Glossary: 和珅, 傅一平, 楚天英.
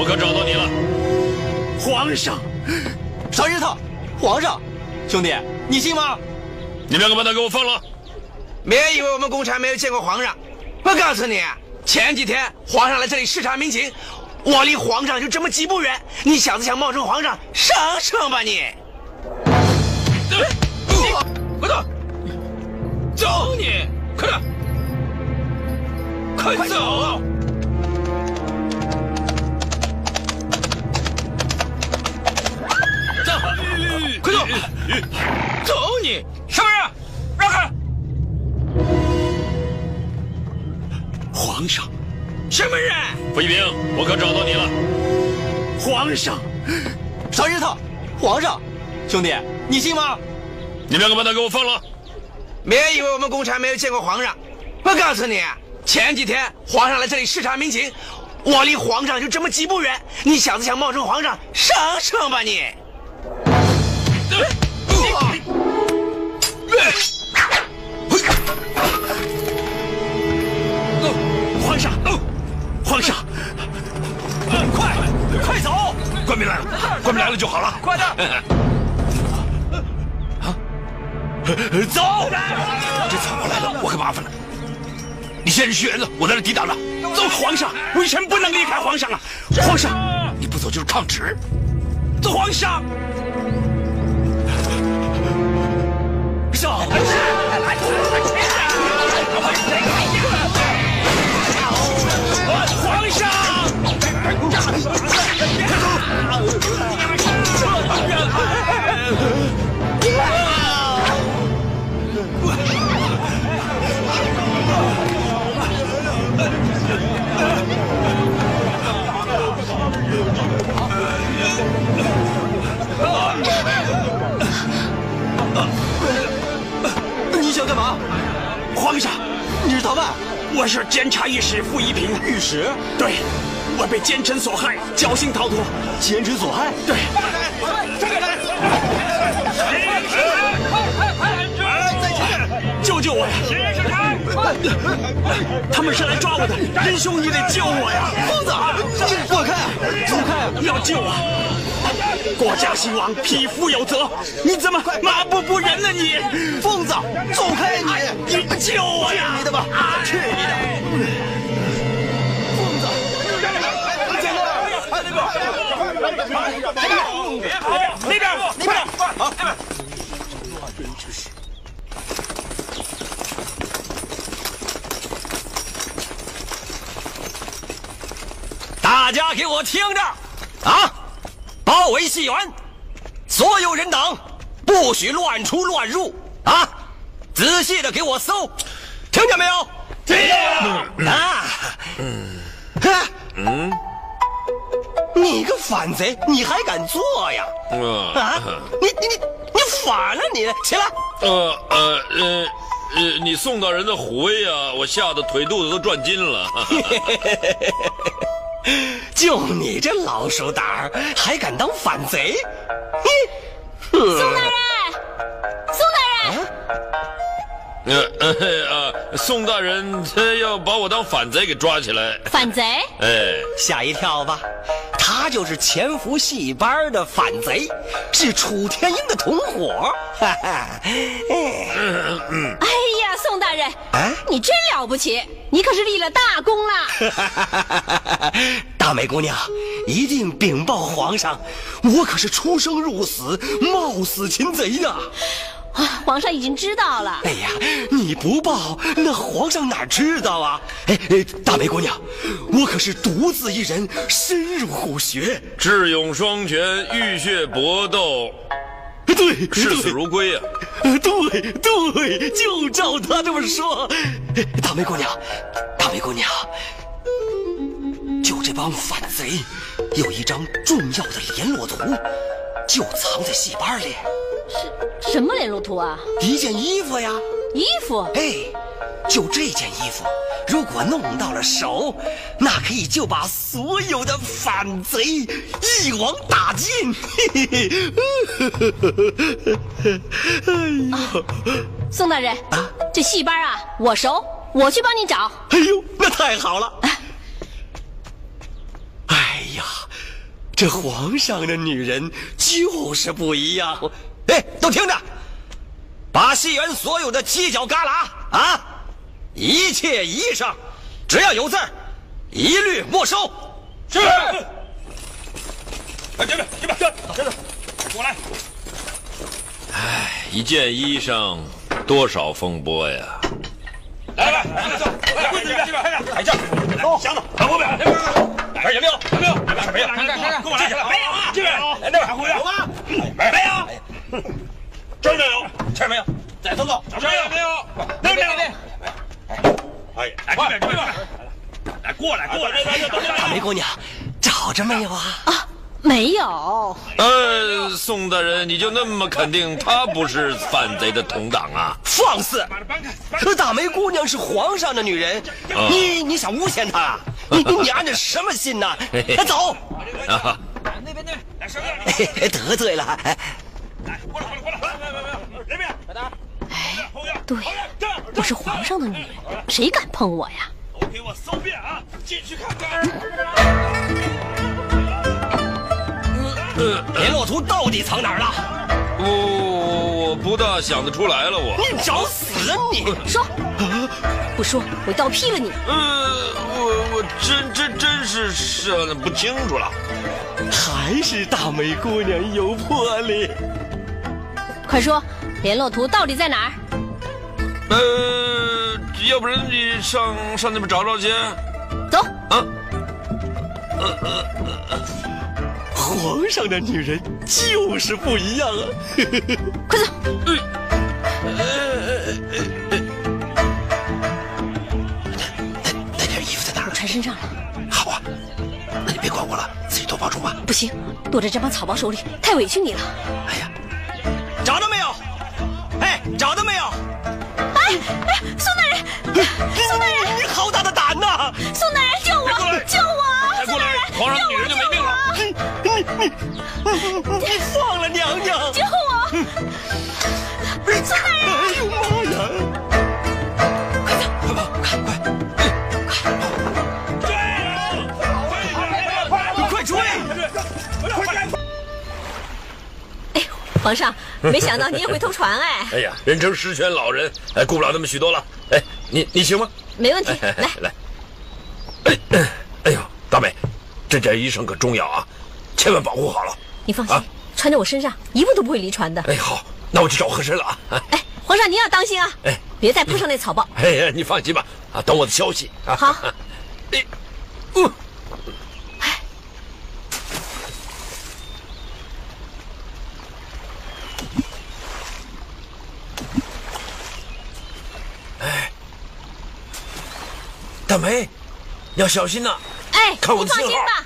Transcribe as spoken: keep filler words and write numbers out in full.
我可找到你了，皇上！少日头，皇上，兄弟，你信吗？你们两个把他给我放了！别以为我们公差没有见过皇上，我告诉你，前几天皇上来这里视察民情，我离皇上就这么几步远，你小子想冒充皇上，省省吧你！快走！走你！快点！快走！ 快走！走你！什么人？让开！皇上，什么人？傅一平，我可找到你了！皇上，少日头，皇上，兄弟，你信吗？你们两个把他给我放了！别以为我们公差没有见过皇上，我告诉你，前几天皇上来这里视察民情，我离皇上就这么几步远，你小子想冒充皇上，省省吧你！ 皇上，皇上，快快走！官兵来了，官兵来了就好了，快点！啊，走！这反过来了，我可麻烦了。你现在是虚人了，我在这抵挡着。走，皇上，微臣不能离开皇上啊！皇上，你不走就是抗旨。走，皇上。 皇上！ 你想干嘛？皇上，你是逃犯！我是监察御史傅一平。御史？对，我被奸臣所害，侥幸逃脱。奸臣所害？对。救救我呀！他们是来抓我的，仁兄，你得救我呀！疯子，你躲开，走开！要救我！ 国家兴亡，匹夫有责。你怎么麻木不仁呢？你疯子，走开！你你救我呀！去你的吧！去你的！疯子，在那边，那边，那边，真是。大家给我听着啊！ 包围戏园，所有人等，不许乱出乱入啊！仔细的给我搜，听见没有？听见了。啊！嗯，你个反贼，你还敢做呀？啊！你你你你反了你！起来。呃呃呃呃，你送到人的虎威啊，我吓得腿肚子都转筋了。就你这老鼠胆儿，还敢当反贼？你，宋大人，宋大人，呃呃呃，宋大人他要把我当反贼给抓起来。反贼？哎，吓一跳吧，他就是潜伏戏班的反贼，是楚天英的同伙。哈哈，哎，嗯嗯、哎呀，宋大人，啊、你真了不起。 你可是立了大功了，大美姑娘一定禀报皇上，我可是出生入死，冒死擒贼呢。啊，皇上已经知道了。哎呀，你不报，那皇上哪知道啊？哎哎，大美姑娘，我可是独自一人，深入虎穴，智勇双全，浴血搏斗。 对，视死如归呀、啊！对对，就照他这么说。大梅姑娘，大梅姑娘，就这帮反贼有一张重要的联络图，就藏在戏班里。是什么联络图啊？一件衣服呀。衣服？哎，就这件衣服，如果弄到了手，那可以就把所有的反贼一网打尽。嘿嘿。 哎呦，宋大人，啊、这戏班啊，我熟，我去帮你找。哎呦，那太好了！哎呀，呀，这皇上的女人就是不一样。哎，都听着，把戏园所有的犄角旮旯啊，一切衣裳，只要有字儿，一律没收。是。哎，这边，这边，这边，我来。哎，一件衣裳多少风波呀！ 来来来，走，柜子里边，摆这，走，箱子，拿后边，那边，那边有没有？有没有？没有，没有，跟我来，没有啊，这边有，那边还回来有吗？没有，这儿没有，这儿没有，再走走，这儿没有，那边没有，哎，哎，这边这边，来过来过来，大梅姑娘，找着没有啊？啊，没有。呃，宋大人，你就那么肯定他不是反贼的同党啊？放肆！ 可大梅姑娘是皇上的女人，哦、你你想诬陷她？你你按着什么心呐？快走！啊，那边那边，来上边，得罪了。来，过来过来过来，来边，快点！哎，对，我是皇上的女人，谁敢碰我呀？都给我搜遍啊！进去看看。联络图到底藏哪儿了？我。 我不大想得出来了，我你找死啊你！说，不说我倒劈了你！呃，我我真真真是是不清楚了，还是大梅姑娘有魄力。快说，联络图到底在哪儿？呃，要不然你上上那边找找去。走啊！呃呃呃 皇上的女人就是不一样啊！快走！那件衣服在哪儿？我穿身上了。好啊，那你别管我了，自己多保重吧。不行，躲在这帮草包手里太委屈你了。哎呀，找到没有？哎，找到没有？哎哎，宋大人，宋大人，你好大的胆呐！宋大人，救我！救我！宋大人，皇上的女人就没命了。 你你放了娘娘！救我！宋大人！哎呦妈呀！快走，快跑，快快快！追！快快追！快追！哎呦，皇上，没想到你也会偷船哎！哎呀，人称十全老人，哎，顾不了那么许多了。哎，你你行吗？没问题，来来。哎哎呦，大美，这件衣裳可重要啊！ 千万保护好了，你放心，啊、穿在我身上一步都不会离船的。哎，好，那我去找和珅了啊！哎，皇上您要当心啊！哎，别再扑上那草包。哎呀，你放心吧，啊，等我的消息啊。好。哎，嗯，哎，哎，大梅，要小心呐、啊！哎，看我的信号。你放心吧。